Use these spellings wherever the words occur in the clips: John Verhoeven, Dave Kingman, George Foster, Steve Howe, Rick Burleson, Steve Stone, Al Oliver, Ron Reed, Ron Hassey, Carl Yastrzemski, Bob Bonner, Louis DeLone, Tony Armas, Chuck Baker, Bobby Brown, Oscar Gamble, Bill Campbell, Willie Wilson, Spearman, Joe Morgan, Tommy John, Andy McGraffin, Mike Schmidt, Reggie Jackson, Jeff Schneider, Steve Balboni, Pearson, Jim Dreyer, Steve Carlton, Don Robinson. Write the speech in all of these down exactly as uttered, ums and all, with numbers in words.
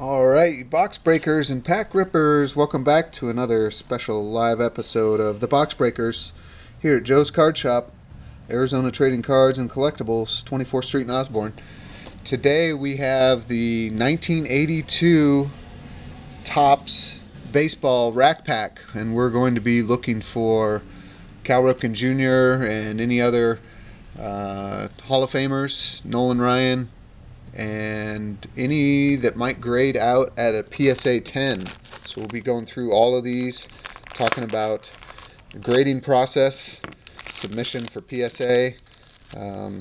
All right, box breakers and pack rippers, welcome back to another special live episode of the Box Breakers here at Joe's Card Shop, Arizona Trading Cards and Collectibles, twenty-fourth Street in Osborne. Today we have the nineteen eighty-two Topps baseball rack pack, and we're going to be looking for Cal Ripken Junior and any other uh, Hall of Famers, Nolan Ryan, and any that might grade out at a P S A ten. So we'll be going through all of these, talking about the grading process, submission for P S A. Um,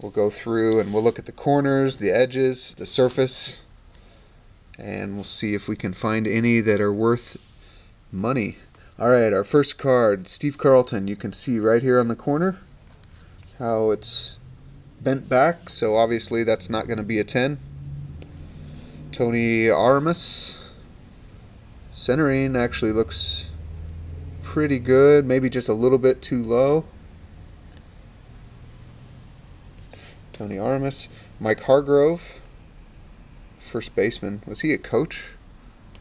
we'll go through and we'll look at the corners, the edges, the surface, and we'll see if we can find any that are worth money. All right, our first card, Steve Carlton. You can see right here on the corner how it's bent back, so obviously that's not going to be a ten. Tony Armas. Centering actually looks pretty good, maybe just a little bit too low. Tony Armas. Mike Hargrove, first baseman. Was he a coach?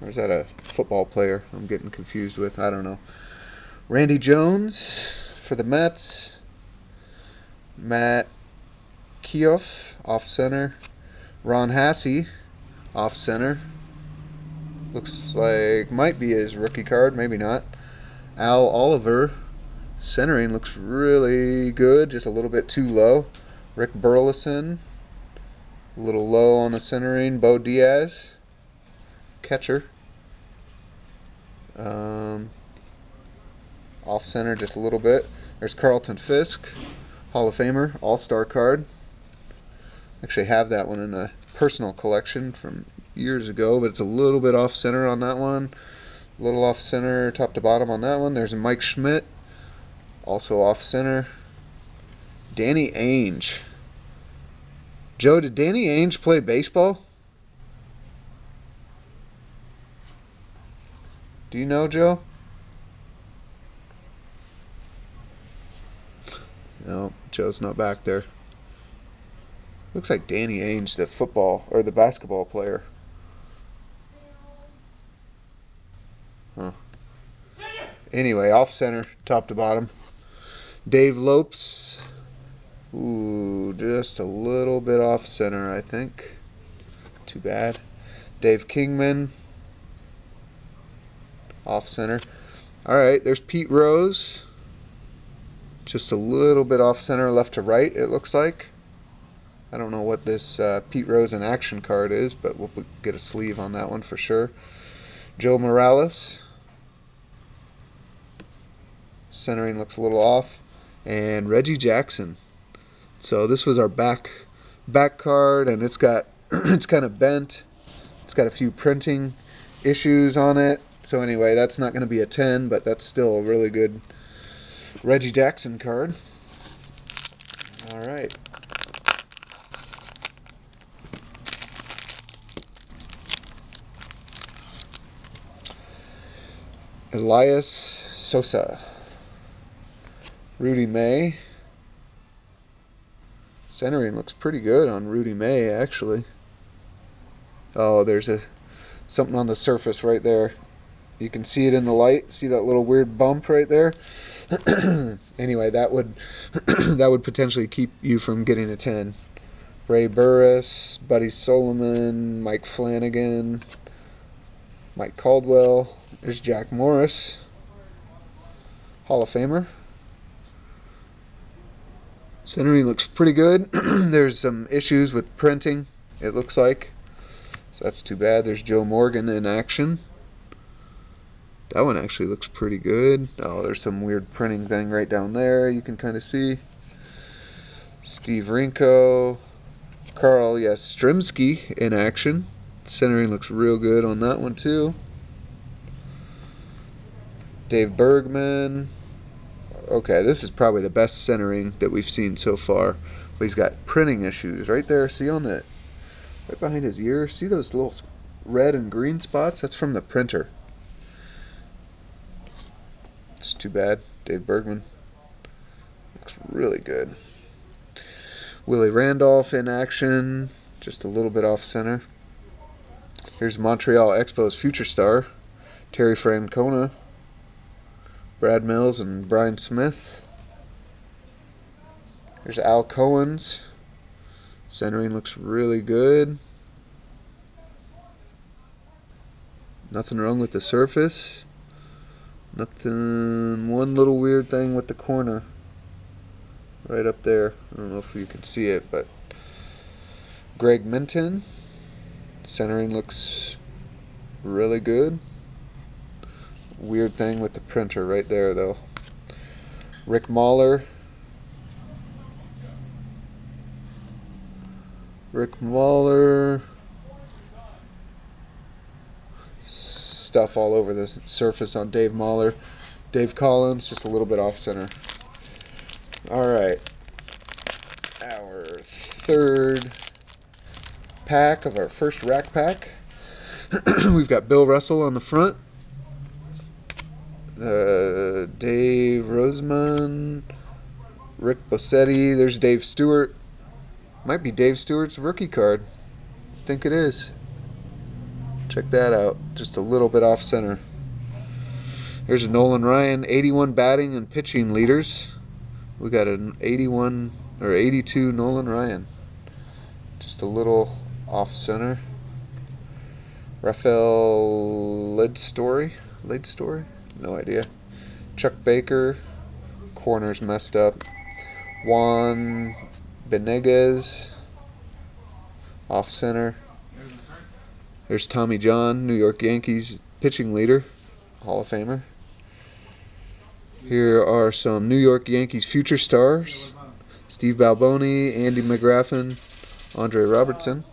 Or is that a football player I'm getting confused with? I don't know. Randy Jones for the Mets. Matt Keough, off-center. Ron Hassey, off-center. Looks like might be his rookie card, maybe not. Al Oliver, centering, looks really good, just a little bit too low. Rick Burleson, a little low on the centering. Bo Diaz, catcher. Um, off-center just a little bit. There's Carlton Fisk, Hall of Famer, all-star card. Actually have that one in a personal collection from years ago, but it's a little bit off center on that one, a little off center top to bottom on that one. There's a Mike Schmidt, also off center. Danny Ainge. Joe, did Danny Ainge play baseball? Do you know, Joe? No, Joe's not back there. Looks like Danny Ainge, the football, or the basketball player. Huh. Anyway, off center, top to bottom. Dave Lopes. Ooh, just a little bit off center, I think. Too bad. Dave Kingman. Off center. All right, there's Pete Rose. Just a little bit off center, left to right, it looks like. I don't know what this uh, Pete Rose in action card is, but we'll get a sleeve on that one for sure. Joe Morales. Centering looks a little off. And Reggie Jackson. So this was our back back card, and it's got it's kind of bent. It's got a few printing issues on it. So anyway, that's not going to be a ten, but that's still a really good Reggie Jackson card. All right. Elias Sosa. Rudy May. Centering looks pretty good on Rudy May, actually. Oh, there's a something on the surface right there. You can see it in the light. See that little weird bump right there? Anyway, that would that would potentially keep you from getting a ten. Ray Burris, Buddy Solomon, Mike Flanagan, Mike Caldwell. There's Jack Morris, Hall of Famer. Centering looks pretty good. There's some issues with printing, it looks like. So that's too bad. There's Joe Morgan in action. That one actually looks pretty good. Oh, there's some weird printing thing right down there. You can kind of see. Steve Rinko. Carl Yastrzemski in action. Centering looks real good on that one, too. Dave Bergman. Okay, this is probably the best centering that we've seen so far. But he's got printing issues right there. See on it? Right behind his ear. See those little red and green spots? That's from the printer. It's too bad. Dave Bergman. Looks really good. Willie Randolph in action. Just a little bit off center. Here's Montreal Expo's future star, Terry Francona, Brad Mills, and Brian Smith. Here's Al Cohen's. Centering looks really good. Nothing wrong with the surface. Nothing. One little weird thing with the corner. Right up there. I don't know if you can see it, but Greg Minton. Centering looks really good. Weird thing with the printer right there, though. Rick Mahler. Rick Mahler. Stuff all over the surface on Dave Mahler. Dave Collins, just a little bit off center. Alright. Our third pack of our first rack pack. We've got Bill Russell on the front. Uh, Dave Roseman, Rick Bossetti. There's Dave Stewart. Might be Dave Stewart's rookie card. I think it is. Check that out. Just a little bit off center. Here's a Nolan Ryan, eighty-one batting and pitching leaders. We got an eighty-one or eighty-two Nolan Ryan. Just a little off center. Rafael Leadstory. Leadstory? No idea. Chuck Baker. Corner's messed up. Juan Benegas. Off center. There's Tommy John, New York Yankees pitching leader. Hall of Famer. Here are some New York Yankees future stars. Steve Balboni, Andy McGraffin, Andre Robertson.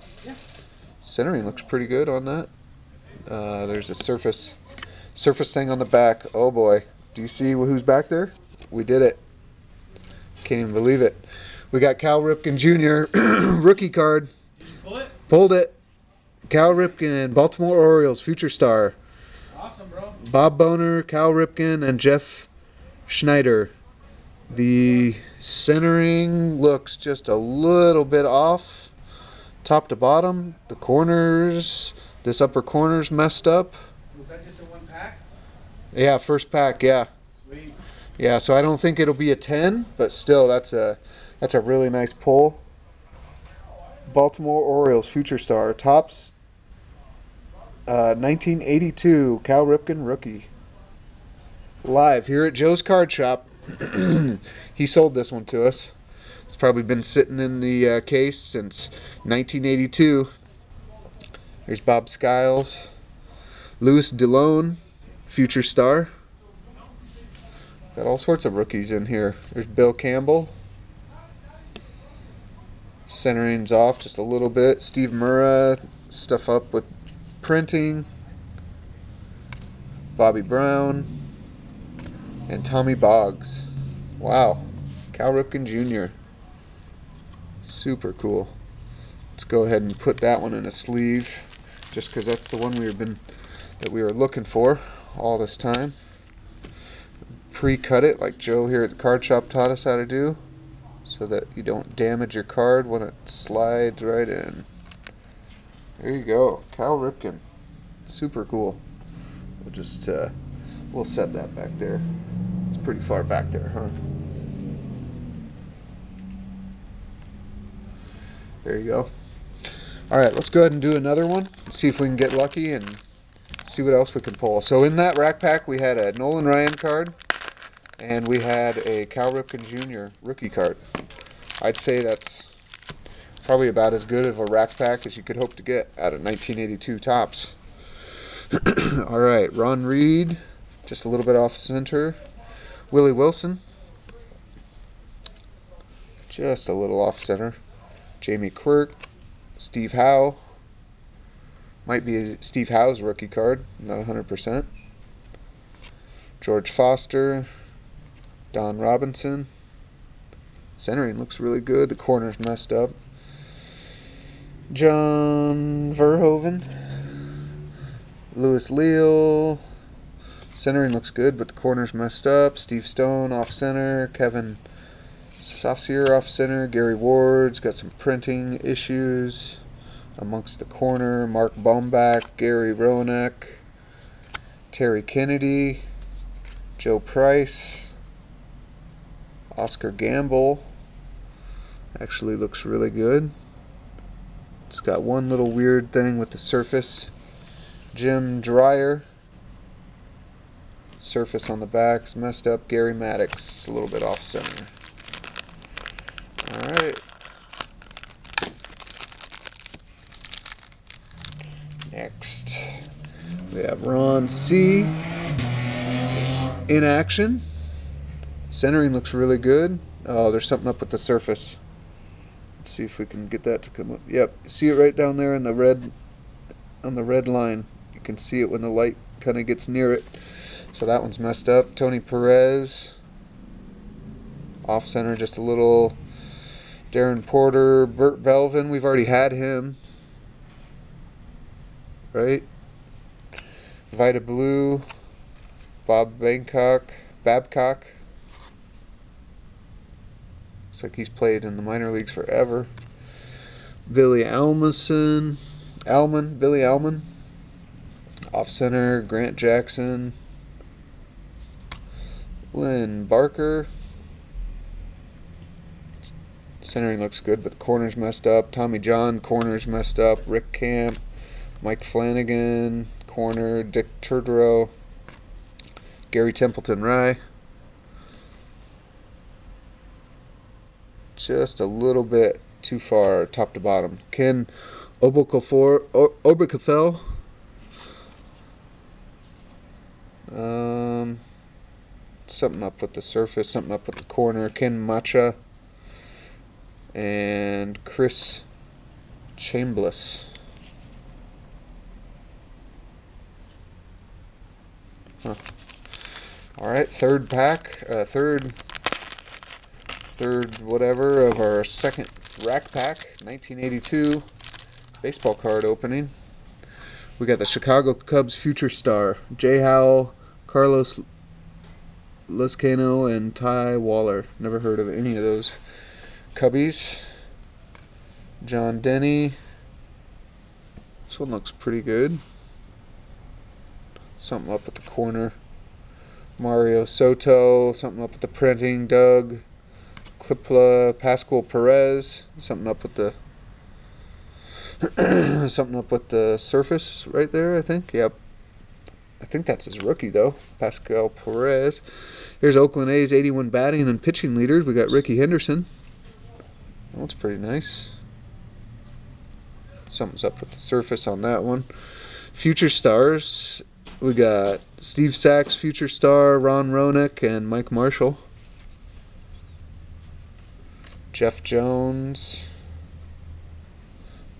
Centering looks pretty good on that. Uh, there's a surface. Surface thing on the back. Oh boy. Do you see who's back there? We did it. Can't even believe it. We got Cal Ripken Junior rookie card. Did you pull it? Pulled it. Cal Ripken, Baltimore Orioles, future star. Awesome, bro. Bob Bonner, Cal Ripken, and Jeff Schneider. The centering looks just a little bit off, top to bottom. The corners, this upper corner's messed up. Was that just a one pack? Yeah, first pack, yeah. Sweet. Yeah, so I don't think it'll be a ten, but still, that's a that's a really nice pull. Baltimore Orioles future star, Topps, uh, nineteen eighty-two Cal Ripken rookie. Live here at Joe's Card Shop. He sold this one to us. It's probably been sitting in the uh, case since nineteen eighty-two. Here's Bob Skiles, Louis DeLone, future star. Got all sorts of rookies in here. There's Bill Campbell. Centering's off just a little bit. Steve Murrah, stuff up with printing. Bobby Brown. And Tommy Boggs. Wow. Cal Ripken Junior Super cool. Let's go ahead and put that one in a sleeve, just because that's the one we've been that we were looking for all this time. Pre-cut it like Joe here at the card shop taught us how to do, so that you don't damage your card when it slides right in. There you go, Cal Ripken. Super cool. We'll just, uh, we'll set that back there. It's pretty far back there, huh? There you go. Alright, let's go ahead and do another one. See if we can get lucky and see what else we can pull. So in that rack pack, we had a Nolan Ryan card. And we had a Cal Ripken Junior rookie card. I'd say that's probably about as good of a rack pack as you could hope to get out of nineteen eighty-two Topps. All right, Ron Reed, just a little bit off center. Willie Wilson, just a little off center. Jamie Quirk, Steve Howe, might be Steve Howe's rookie card, not one hundred percent. George Foster. Don Robinson. Centering looks really good. The corner's messed up. John Verhoeven. Louis Leal. Centering looks good, but the corner's messed up. Steve Stone off center. Kevin Saucier off center. Gary Ward's got some printing issues. amongst the corner, Mark Bomback, Gary Roenick, Terry Kennedy, Joe Price, Oscar Gamble. Actually looks really good. It's got one little weird thing with the surface. Jim Dreyer. Surface on the back's messed up. Gary Maddox, a little bit off center. Alright. Next, we have Ron C. in action. Centering looks really good. Oh, there's something up with the surface. Let's see if we can get that to come up. Yep, see it right down there in the red, on the red line. You can see it when the light kind of gets near it. So that one's messed up. Tony Perez, off center just a little. Darren Porter, Burt Belvin, we've already had him. Right? Vita Blue, Bob Bangkok, Babcock. Looks like he's played in the minor leagues forever. Billy Almason, Alman, Billy Alman. Off center, Grant Jackson. Lynn Barker. Centering looks good, but the corner's messed up. Tommy John, corner's messed up. Rick Camp. Mike Flanagan, corner. Dick Turturro, Gary Templeton Rye. Just a little bit too far, top to bottom. Ken Oberkafel. Um, something up with the surface, something up with the corner. Ken Macha and Chris Chambliss. Huh. All right, third pack, uh, third, third whatever of our second rack pack, nineteen eighty-two baseball card opening. We got the Chicago Cubs future star, Jay Howell, Carlos Lescano, and Ty Waller. Never heard of any of those Cubbies. John Denny. This one looks pretty good. Something up at the corner. Mario Soto. Something up at the printing. Doug Klipla. Pascual Perez. Something up with the something up with the surface right there, I think. Yep. I think that's his rookie though. Pascual Perez. Here's Oakland A's eighty-one batting and pitching leaders. We got Ricky Henderson. That one's pretty nice. Something's up with the surface on that one. Future stars. We got Steve Sachs, future star, Ron Roenick, and Mike Marshall. Jeff Jones.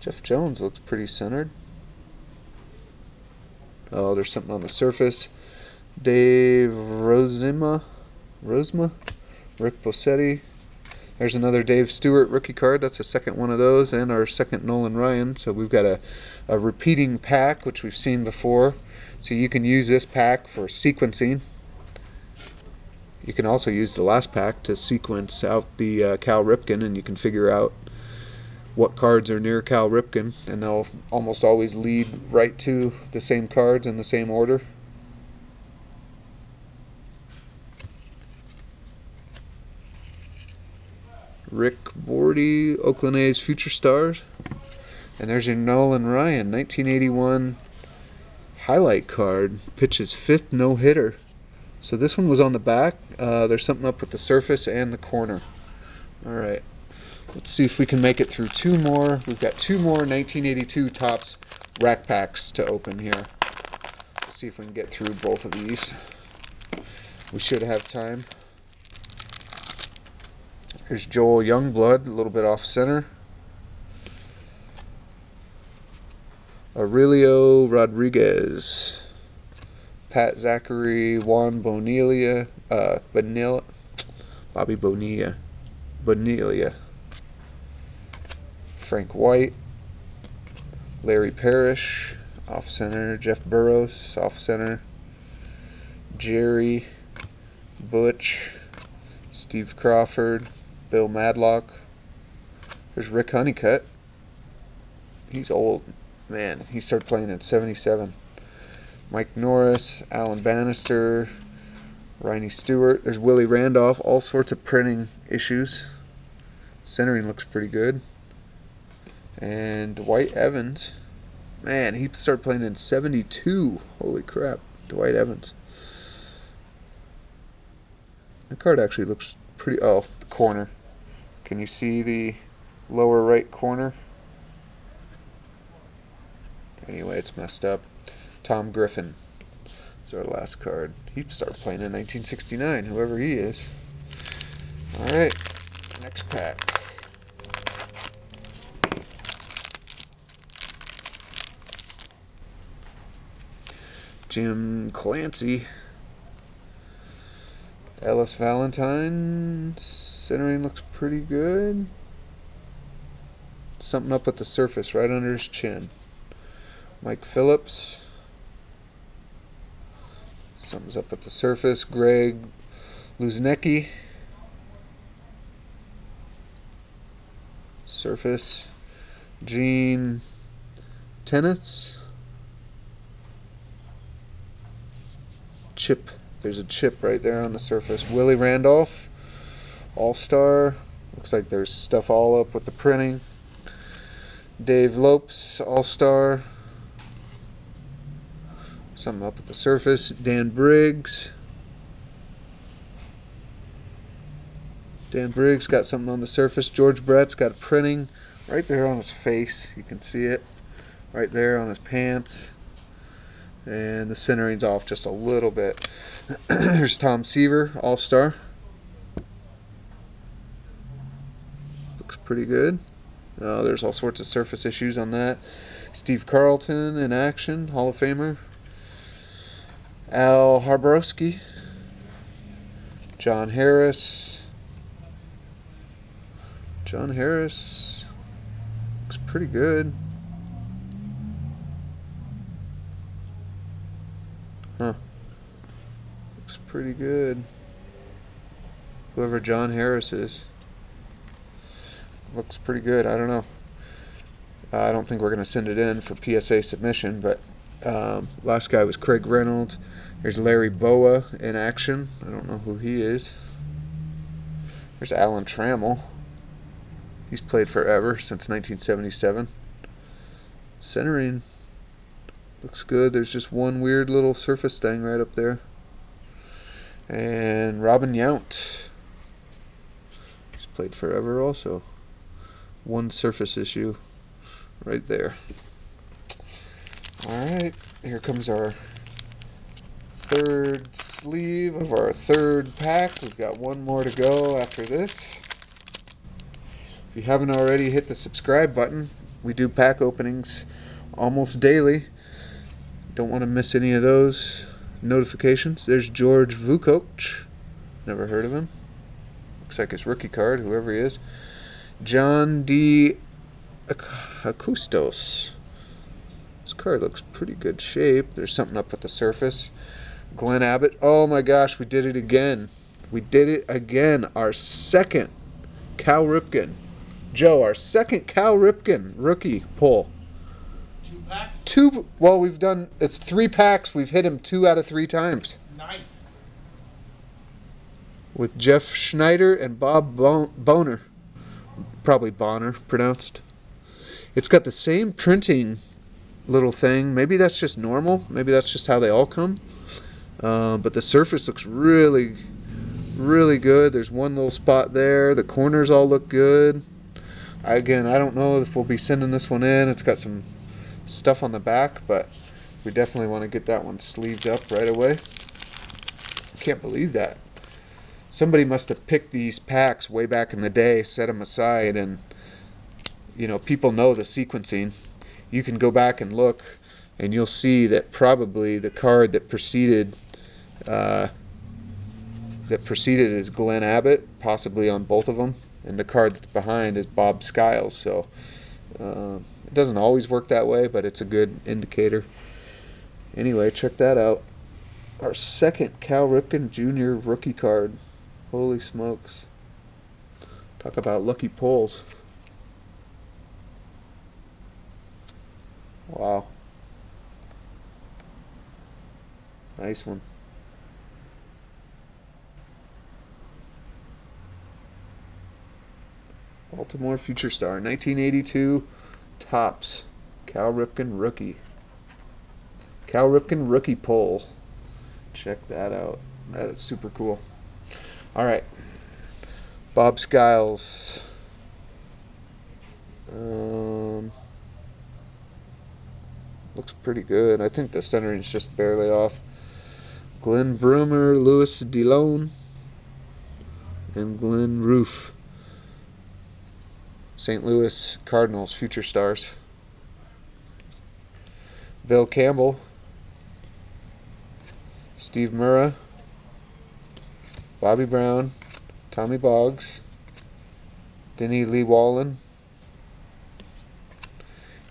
Jeff Jones looks pretty centered. Oh, there's something on the surface. Dave Rosema, Rosema, Rick Bossetti. There's another Dave Stewart rookie card. That's the second one of those, and our second Nolan Ryan. So we've got a, a repeating pack, which we've seen before. So you can use this pack for sequencing. You can also use the last pack to sequence out the uh, Cal Ripken, and you can figure out what cards are near Cal Ripken, and they'll almost always lead right to the same cards in the same order. Rick Bordy, Oakland A's future stars. And there's your Nolan Ryan, nineteen eighty-one highlight card, pitches fifth no-hitter. So this one was on the back. Uh, there's something up with the surface and the corner. All right, let's see if we can make it through two more. We've got two more nineteen eighty-two Topps rack packs to open here. Let's see if we can get through both of these. We should have time. There's Joel Youngblood, a little bit off center. Aurelio Rodriguez, Pat Zachary, Juan Bonilla, uh, Bonilla, Bobby Bonilla, Bonilla, Frank White, Larry Parrish, off center, Jeff Burroughs, off center, Jerry, Butch, Steve Crawford, Bill Madlock. There's Rick Honeycutt. he's old, man. He started playing at seventy-seven. Mike Norris, Alan Bannister, Randy Stewart. There's Willie Randolph. All sorts of printing issues. Centering looks pretty good. And Dwight Evans. Man, he started playing in seventy-two. Holy crap. Dwight Evans. The card actually looks pretty... Oh, the corner. Can you see the lower right corner? Anyway, it's messed up. Tom Griffin is our last card. He started playing in nineteen sixty-nine, whoever he is. All right, next pack. Jim Clancy. Ellis Valentine. Centering looks pretty good. Something up at the surface, right under his chin. Mike Phillips. Something's up at the surface. Greg Luznecki. Surface. Gene Tenets. Chip. There's a chip right there on the surface. Willie Randolph. All-Star. Looks like there's stuff all up with the printing. Dave Lopes. All-Star. Something up at the surface. Dan Briggs. Dan Briggs got something on the surface. George Brett's got a printing right there on his face. You can see it right there on his pants. And the centering's off just a little bit. There's Tom Seaver, All-Star. Looks pretty good. Uh, there's all sorts of surface issues on that. Steve Carlton in action, Hall of Famer. Al Harborowski, John Harris. John Harris looks pretty good. Huh. Looks pretty good. Whoever John Harris is. Looks pretty good. I don't know. Uh, I don't think we're going to send it in for P S A submission, but um, last guy was Craig Reynolds. There's Larry Boa in action. I don't know who he is. There's Alan Trammell. He's played forever, since nineteen seventy-seven. Centering looks good. There's just one weird little surface thing right up there. And Robin Yount. He's played forever also. One surface issue right there. Alright, here comes our third sleeve of our third pack. We've got one more to go after this. If you haven't already, hit the subscribe button. We do pack openings almost daily. Don't want to miss any of those notifications. There's George Vukoc. Never heard of him. Looks like his rookie card, whoever he is. John D. Acoustos. This card looks pretty good shape. There's something up at the surface. Glenn Abbott. Oh my gosh, we did it again. We did it again. Our second Cal Ripken. Joe, our second Cal Ripken rookie pull. Two packs? Two. Well, we've done, it's three packs. We've hit him two out of three times. Nice. With Jeff Schneider and Bob Bon- Bonner. Probably Bonner pronounced. It's got the same printing little thing. Maybe that's just normal. Maybe that's just how they all come. Uh, but the surface looks really, really good. There's one little spot there. The corners all look good. I, again, I don't know if we'll be sending this one in. It's got some stuff on the back, but we definitely want to get that one sleeved up right away. I can't believe that. Somebody must have picked these packs way back in the day, set them aside, and, you know, people know the sequencing. You can go back and look, and you'll see that probably the card that preceded uh, that preceded is Glenn Abbott, possibly on both of them, and the card that's behind is Bob Skiles. So uh, it doesn't always work that way, but it's a good indicator. Anyway, check that out. Our second Cal Ripken Junior rookie card. Holy smokes. Talk about lucky pulls. Wow. Nice one. Baltimore Future Star, nineteen eighty-two Topps, Cal Ripken rookie. Cal Ripken rookie poll. Check that out. That is super cool. All right. Bob Skiles. Um, looks pretty good. I think the centering's just barely off. Glenn Broomer, Louis DeLone, and Glenn Roof. Saint Louis Cardinals, Future Stars. Bill Campbell. Steve Murrah. Bobby Brown. Tommy Boggs. Denny Lee Wallin.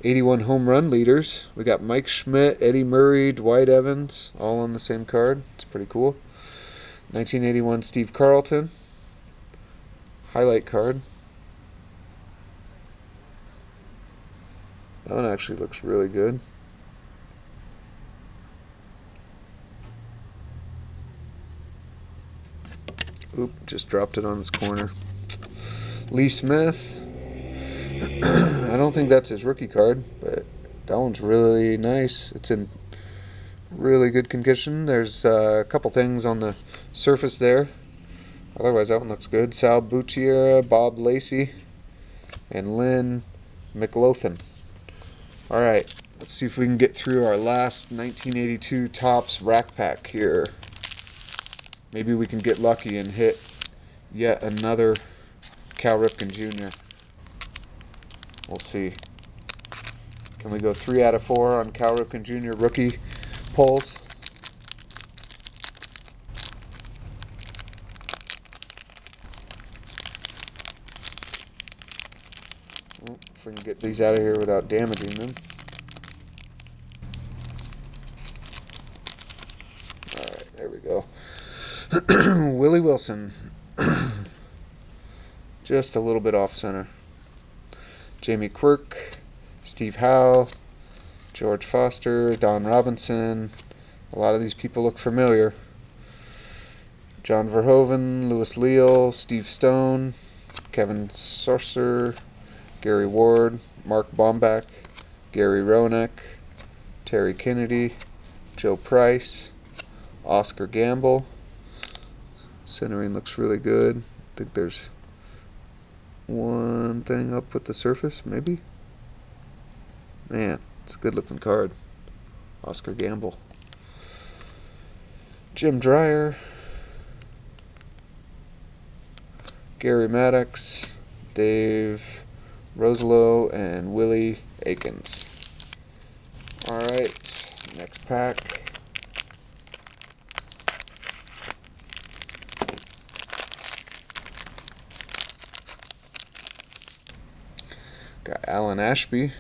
eighty-one home run leaders. We got Mike Schmidt, Eddie Murray, Dwight Evans, all on the same card. It's pretty cool. nineteen eighty-one Steve Carlton. Highlight card. That one actually looks really good. Oop, just dropped it on its corner. Lee Smith. I don't think that's his rookie card, but that one's really nice. It's in really good condition. There's uh, a couple things on the surface there. Otherwise, that one looks good. Sal Butiera, Bob Lacey, and Lynn McLaughlin. All right, let's see if we can get through our last nineteen eighty-two Topps Rack Pack here. Maybe we can get lucky and hit yet another Cal Ripken Junior We'll see. Can we go three out of four on Cal Ripken Junior rookie polls? If we can get these out of here without damaging them. Alright, there we go. Willie Wilson. Just a little bit off center. Jamie Quirk. Steve Howe. George Foster. Don Robinson. A lot of these people look familiar. John Verhoeven. Louis Leal. Steve Stone. Kevin Sorcer. Gary Ward, Mark Bomback, Gary Ronek, Terry Kennedy, Joe Price, Oscar Gamble. Centering looks really good. I think there's one thing up with the surface, maybe? Man, it's a good-looking card. Oscar Gamble. Jim Dreyer, Gary Maddox, Dave Rosalo, and Willie Akins. Alright, next pack. Got Alan Ashby.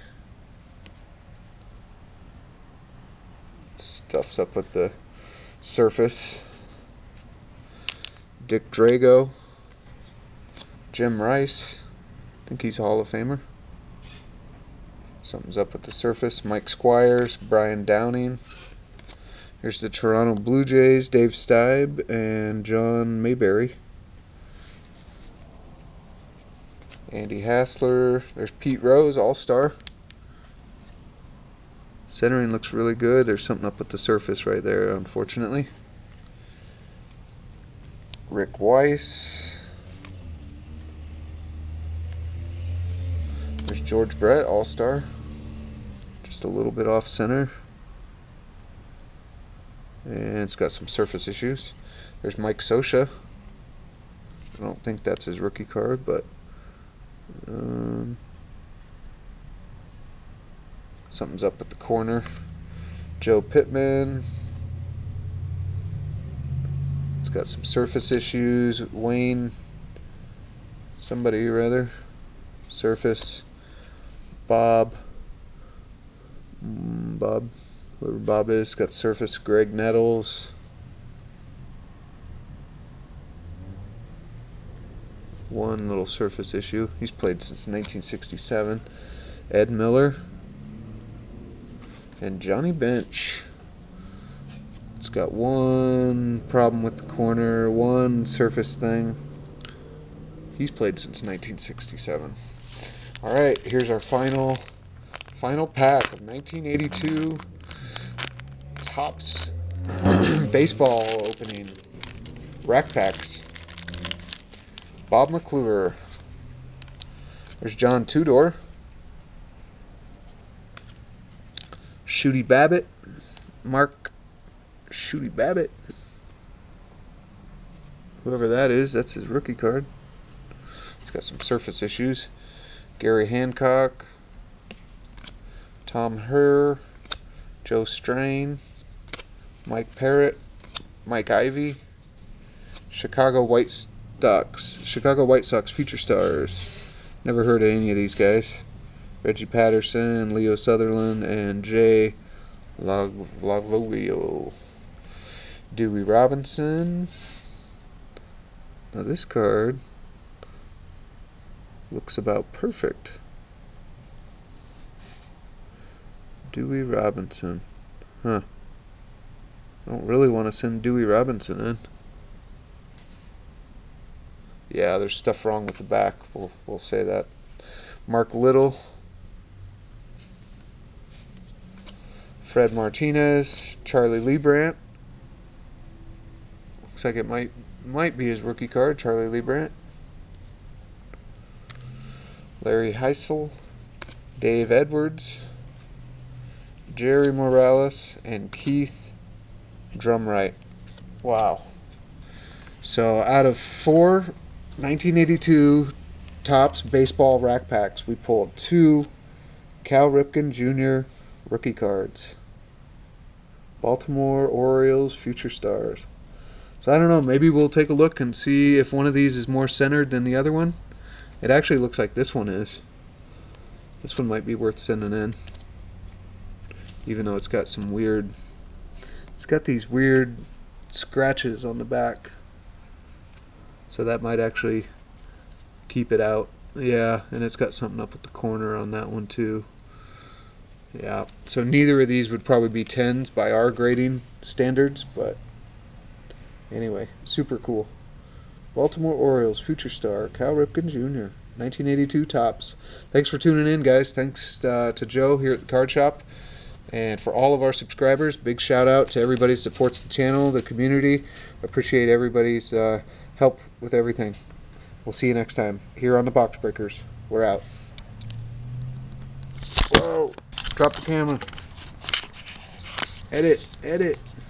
Stuffs up with the surface. Dick Drago. Jim Rice. I think he's a Hall of Famer. Something's up at the surface. Mike Squires, Brian Downing. Here's the Toronto Blue Jays, Dave Steib and John Mayberry. Andy Hassler. There's Pete Rose, All-Star. Centering looks really good. There's something up at the surface right there, unfortunately. Rick Weiss. George Brett, All-Star. Just a little bit off-center. And it's got some surface issues. There's Mike Scioscia. I don't think that's his rookie card, but um, something's up at the corner. Joe Pittman. It's got some surface issues. Wayne, somebody rather. Surface. Bob, Bob, whoever Bob is, got surface. Greg Nettles, one little surface issue. He's played since nineteen sixty-seven. Ed Miller, And Johnny Bench. It's got one problem with the corner, one surface thing. He's played since nineteen sixty-seven. All right, here's our final, final pack of nineteen eighty-two Topps baseball opening rack packs. Bob McClure. There's John Tudor. Shooty Babbitt. Mark Shooty Babbitt. Whoever that is, that's his rookie card. He's got some surface issues. Gary Hancock. Tom Herr. Joe Strain. Mike Parrott. Mike Ivey. Chicago White Sox. Chicago White Sox Future Stars. Never heard of any of these guys. Reggie Patterson, Leo Sutherland, and Jay Lavoglio. Dewey Robinson. Now this card looks about perfect. Dewey Robinson. Huh. I don't really want to send Dewey Robinson in. Yeah, there's stuff wrong with the back. We'll, we'll say that. Mark Little. Fred Martinez, Charlie Liebrandt. Looks like it might might be his rookie card, Charlie Liebrandt. Larry Heisel, Dave Edwards, Jerry Morales, and Keith Drumright. Wow. So out of four nineteen eighty-two Topps baseball rack packs, we pulled two Cal Ripken Junior rookie cards. Baltimore Orioles Future Stars. So I don't know, maybe we'll take a look and see if one of these is more centered than the other one. It actually looks like this one is. This one might be worth sending in. Even though it's got some weird... It's got these weird scratches on the back. So that might actually keep it out. Yeah, and it's got something up at the corner on that one too. Yeah, so neither of these would probably be tens by our grading standards, but anyway, super cool. Baltimore Orioles Future Star, Cal Ripken Junior, nineteen eighty-two Topps. Thanks for tuning in, guys. Thanks uh, to Joe here at the card shop. And for all of our subscribers, big shout out to everybody who supports the channel, the community. Appreciate everybody's uh, help with everything. We'll see you next time here on the Box Breakers. We're out. Whoa. Drop the camera. Edit, edit.